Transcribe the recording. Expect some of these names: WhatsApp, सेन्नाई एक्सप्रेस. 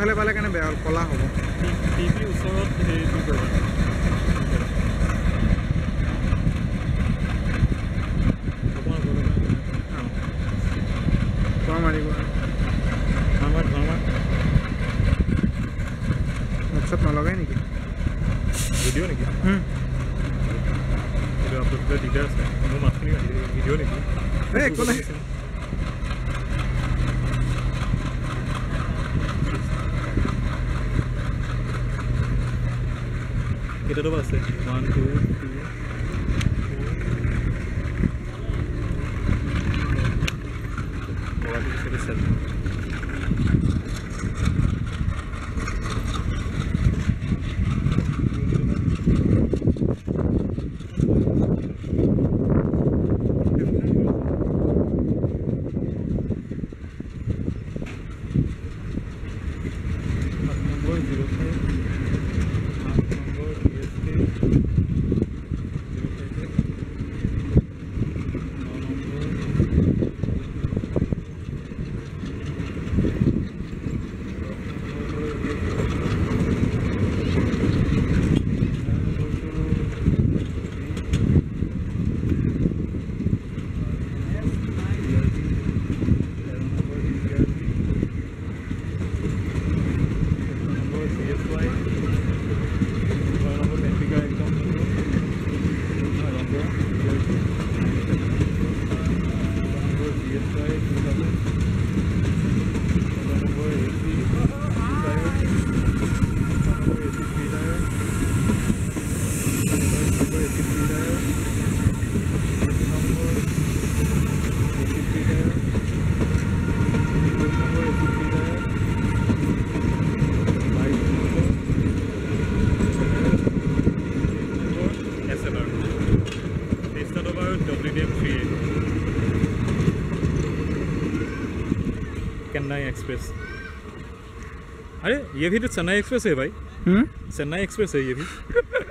কোঠালে পালে কেনে বেয়া কলা হ'ব টিভি ওচৰত হেৰি কি কৰে কোৱা মাৰিব আমাৰ ধৰ্মা WhatsApp নলগাই নেকি ভিডিঅ' নেকি ভিডিঅ' আপলোড কৰি দিগদাৰ আছে মই মাফনি ভিডিঅ' নেকি এ কোলা Kita dua belas, one, two, three. Bawa di sini sel. सेन्नाई एक्सप्रेस अरे ये भी तो सेन्नाई एक्सप्रेस है भाई सेन्नाई एक्सप्रेस है ये भी